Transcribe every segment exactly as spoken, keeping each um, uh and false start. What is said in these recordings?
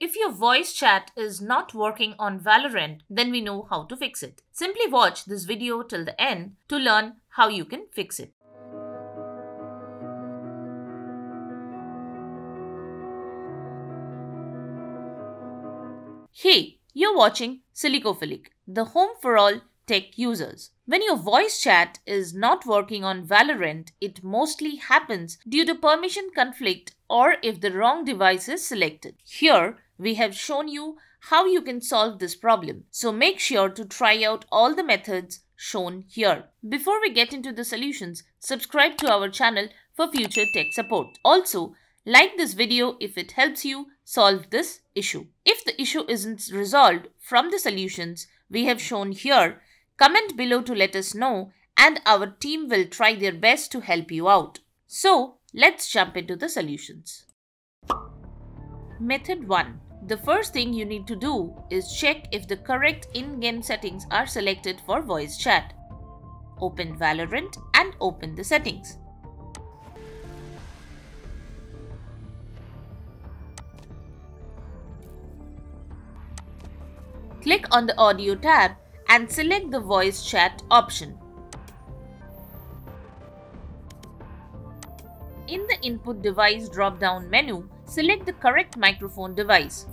If your voice chat is not working on Valorant, then we know how to fix it. Simply watch this video till the end to learn how you can fix it. Hey, you're watching Silicophilic, the home for all tech users. When your voice chat is not working on Valorant, it mostly happens due to permission conflict or if the wrong device is selected. Here, we have shown you how you can solve this problem. So make sure to try out all the methods shown here. Before we get into the solutions, subscribe to our channel for future tech support. Also, like this video if it helps you solve this issue. If the issue isn't resolved from the solutions we have shown here, comment below to let us know and our team will try their best to help you out. So, let's jump into the solutions. Method one. The first thing you need to do is check if the correct in-game settings are selected for voice chat. Open Valorant and open the settings. Click on the audio tab and select the voice chat option. In the input device drop-down menu, select the correct microphone device.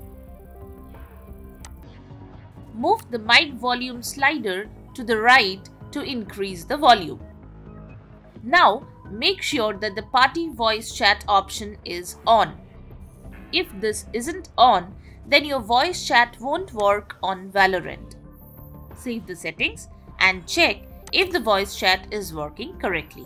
Move the mic volume slider to the right to increase the volume. Now, make sure that the party voice chat option is on. If this isn't on, then your voice chat won't work on Valorant. Save the settings and check if the voice chat is working correctly.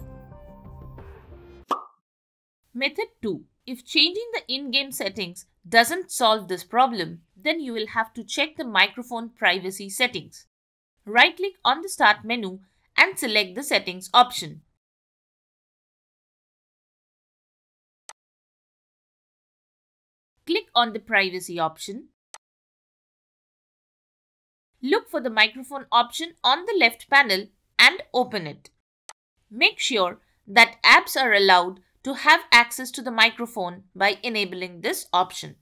Method two. If changing the in-game settings doesn't solve this problem, then you will have to check the microphone privacy settings. Right-click on the Start menu and select the Settings option. Click on the Privacy option. Look for the microphone option on the left panel and open it. Make sure that apps are allowed to have access to the microphone by enabling this option.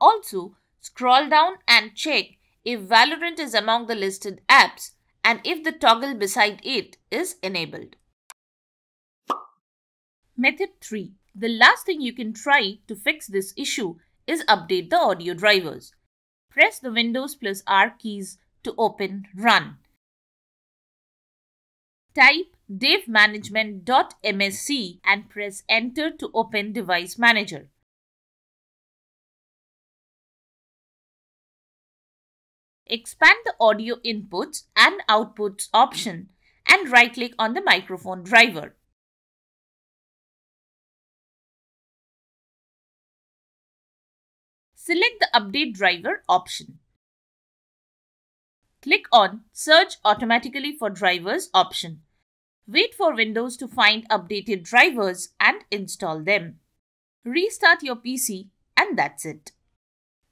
Also, scroll down and check if Valorant is among the listed apps and if the toggle beside it is enabled. Method three. The last thing you can try to fix this issue is update the audio drivers. Press the Windows plus R keys to open Run. Type dev management dot M S C and press Enter to open Device Manager. Expand the Audio Inputs and Outputs option and right-click on the microphone driver. Select the Update Driver option. Click on Search Automatically for Drivers option. Wait for Windows to find updated drivers and install them. Restart your P C and that's it.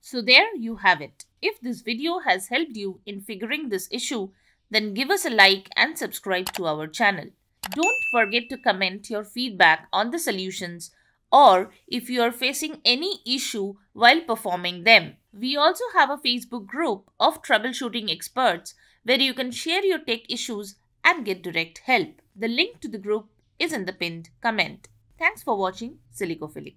So there you have it. If this video has helped you in figuring this issue, then give us a like and subscribe to our channel. Don't forget to comment your feedback on the solutions or if you are facing any issue while performing them. We also have a Facebook group of troubleshooting experts where you can share your tech issues and get direct help. The link to the group is in the pinned comment. Thanks for watching Silicophilic.